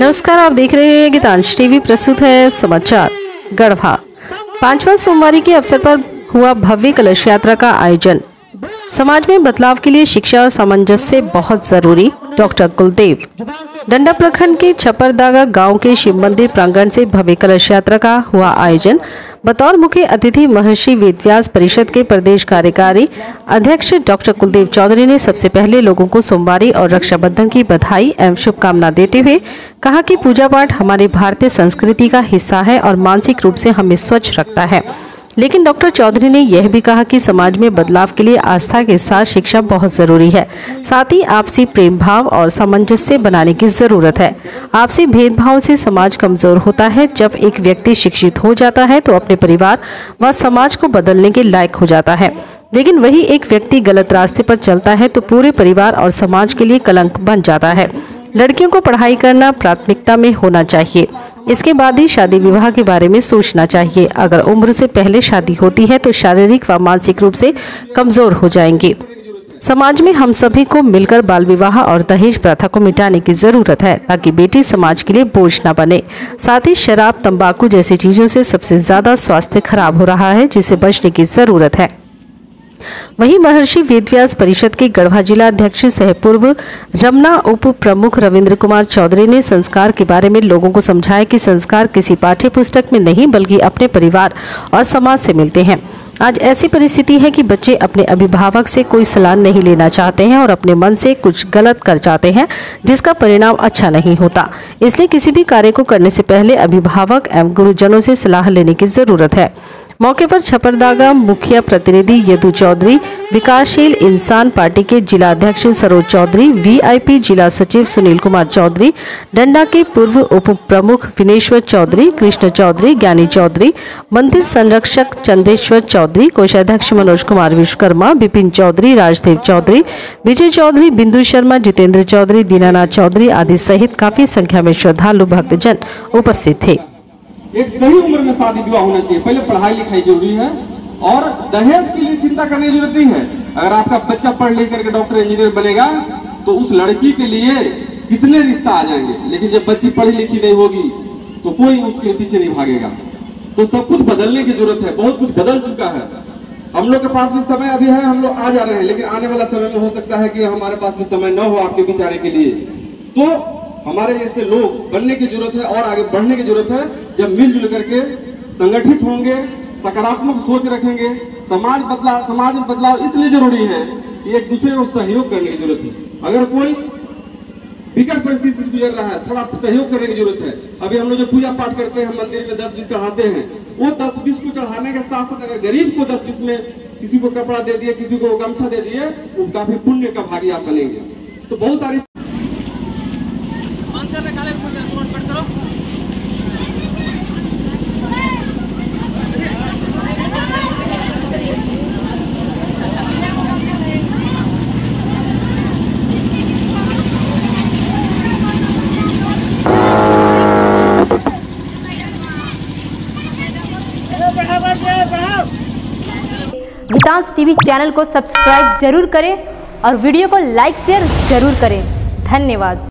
नमस्कार, आप देख रहे हैं गीतांश टीवी। प्रस्तुत है समाचार गढ़वा। पांचवा सोमवारी के अवसर पर हुआ भव्य कलश यात्रा का आयोजन। समाज में बदलाव के लिए शिक्षा और सामंजस्य बहुत जरूरी। डॉक्टर कुलदेव डंडा प्रखंड के छपरदागा गांव के शिव मंदिर प्रांगण से भव्य कलश यात्रा का हुआ आयोजन। बतौर मुख्य अतिथि महर्षि वेदव्यास परिषद के प्रदेश कार्यकारी अध्यक्ष डॉक्टर कुलदेव चौधरी ने सबसे पहले लोगों को सोमवारी और रक्षाबंधन की बधाई एवं शुभकामना देते हुए कहा कि पूजा पाठ हमारे भारतीय संस्कृति का हिस्सा है और मानसिक रूप से हमें स्वच्छ रखता है। लेकिन डॉक्टर चौधरी ने यह भी कहा कि समाज में बदलाव के लिए आस्था के साथ शिक्षा बहुत ज़रूरी है, साथ ही आपसी प्रेम भाव और सामंजस्य बनाने की ज़रूरत है। आपसी भेदभाव से समाज कमज़ोर होता है। जब एक व्यक्ति शिक्षित हो जाता है तो अपने परिवार व समाज को बदलने के लायक हो जाता है, लेकिन वही एक व्यक्ति गलत रास्ते पर चलता है तो पूरे परिवार और समाज के लिए कलंक बन जाता है। लड़कियों को पढ़ाई करना प्राथमिकता में होना चाहिए, इसके बाद ही शादी विवाह के बारे में सोचना चाहिए। अगर उम्र से पहले शादी होती है तो शारीरिक व मानसिक रूप से कमजोर हो जाएंगे। समाज में हम सभी को मिलकर बाल विवाह और दहेज प्रथा को मिटाने की जरूरत है ताकि बेटी समाज के लिए बोझ न बने। साथ ही शराब, तंबाकू जैसी चीजों से सबसे ज्यादा स्वास्थ्य खराब हो रहा है, जिसे बचने की जरूरत है। वहीं महर्षि वेदव्यास परिषद के गढ़वा जिला अध्यक्ष सह पूर्व रमना उप प्रमुख रविन्द्र कुमार चौधरी ने संस्कार के बारे में लोगों को समझाया कि संस्कार किसी पाठ्य पुस्तक में नहीं बल्कि अपने परिवार और समाज से मिलते हैं। आज ऐसी परिस्थिति है कि बच्चे अपने अभिभावक से कोई सलाह नहीं लेना चाहते हैं और अपने मन से कुछ गलत कर जाते हैं, जिसका परिणाम अच्छा नहीं होता। इसलिए किसी भी कार्य को करने से पहले अभिभावक एवं गुरुजनों से सलाह लेने की जरूरत है। मौके पर छपरदागा मुखिया प्रतिनिधि येदु चौधरी, विकासशील इंसान पार्टी के जिला अध्यक्ष सरोज चौधरी, वीआईपी जिला सचिव सुनील कुमार चौधरी, डंडा के पूर्व उप प्रमुख विनेश्वर चौधरी, कृष्ण चौधरी, ज्ञानी चौधरी, मंदिर संरक्षक चंदेश्वर चौधरी, कोषाध्यक्ष मनोज कुमार विश्वकर्मा, विपिन चौधरी, राजदेव चौधरी, विजय चौधरी, बिंदु शर्मा, जितेंद्र चौधरी, दीनानाथ चौधरी आदि सहित काफी संख्या में श्रद्धालु भक्तजन उपस्थित थे। एक सही उम्र में शादी विवाह होना चाहिए। पहले पढ़ाई लिखाई जरूरी है और दहेज के लिए चिंता करने की जरूरत नहीं है। अगर आपका बच्चा पढ़ लिख करके डॉक्टर इंजीनियर बनेगा तो उस लड़की के लिए कितने रिश्ता आ जाएंगे, लेकिन जब बच्ची पढ़ी लिखी नहीं होगी तो कोई उसके पीछे नहीं भागेगा। तो सब कुछ बदलने की जरूरत है। बहुत कुछ बदल चुका है। हम लोग के पास भी समय अभी है, हम लोग आ जा रहे हैं, लेकिन आने वाला समय में हो सकता है कि हमारे पास भी समय न हो आपके बीच आने के लिए। तो हमारे जैसे लोग बनने की जरूरत है और आगे बढ़ने की जरूरत है। जब मिलजुल करके संगठित होंगे, सकारात्मक सोच रखेंगे, समाज में बदलाव इसलिए जरूरी है कि एक दूसरे को सहयोग करने की जरूरत है। अगर कोई विकट परिस्थिति से गुजर रहा है, थोड़ा सहयोग करने की जरूरत है। अभी हम लोग जो पूजा पाठ करते हैं, मंदिर में 10-20 चढ़ाते हैं, वो 10-20 को चढ़ाने के साथ साथ अगर गरीब को 10-20 में किसी को कपड़ा दे दिए, किसी को गमछा दे दिए, वो काफी पुण्य का भागी आप बनेंगे। तो बहुत सारी गीतांश टीवी चैनल को सब्सक्राइब जरूर करें और वीडियो को लाइक शेयर जरूर करें। धन्यवाद।